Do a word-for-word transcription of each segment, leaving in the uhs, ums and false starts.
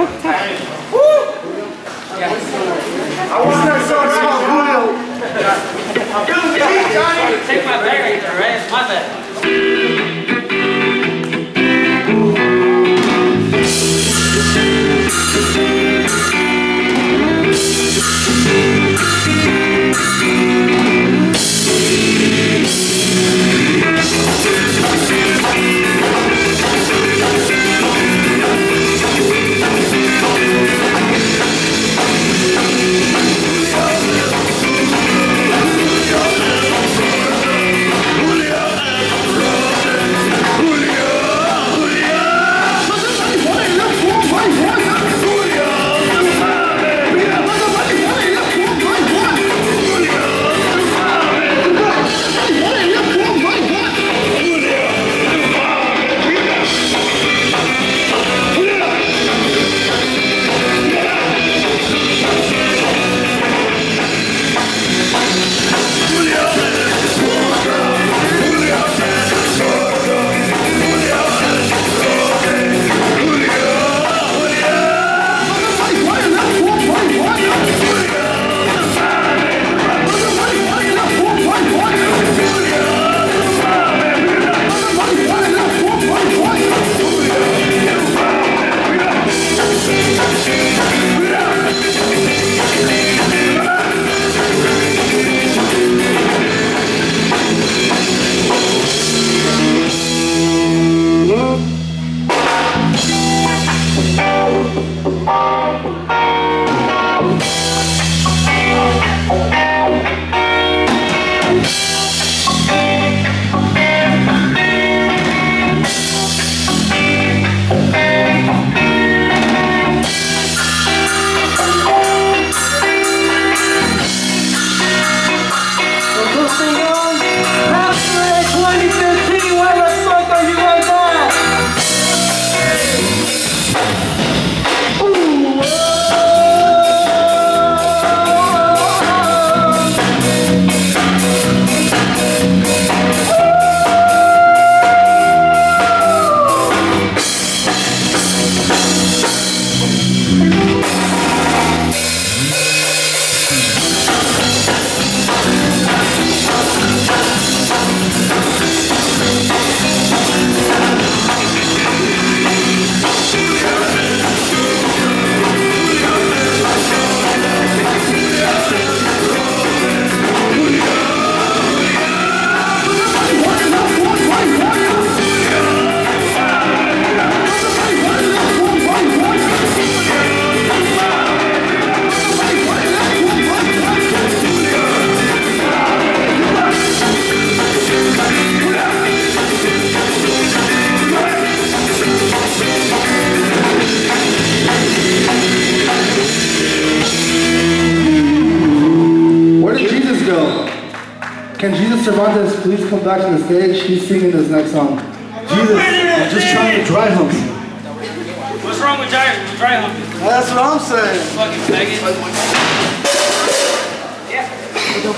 I wish that song was called Julio. Johnny. Take my bag right there, right? It's my bag. Can Jesus Cervantes please come back to the stage? He's singing this next song. Jesus, I'm just trying to dry hump. What's wrong with dry, dry humping? Well, that's what I'm saying. Fucking faggot. Yeah. Let's go!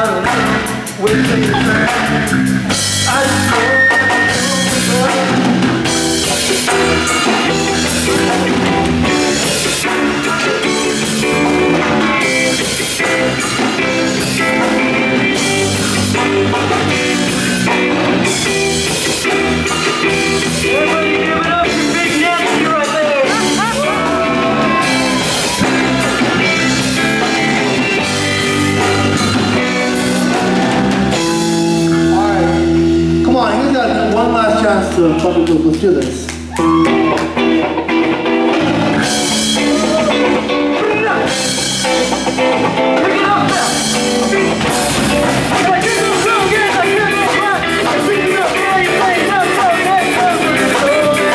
out with the man. I one last chance to probably do, let's do this. Bring it up! Bring it up now! If I get those little games, I get those rock, I bring it up, now you play it up, now you play it up, now you play it up, now you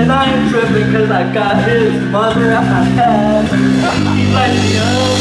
I am tripping cause I got his mother out my head. He's like, yo.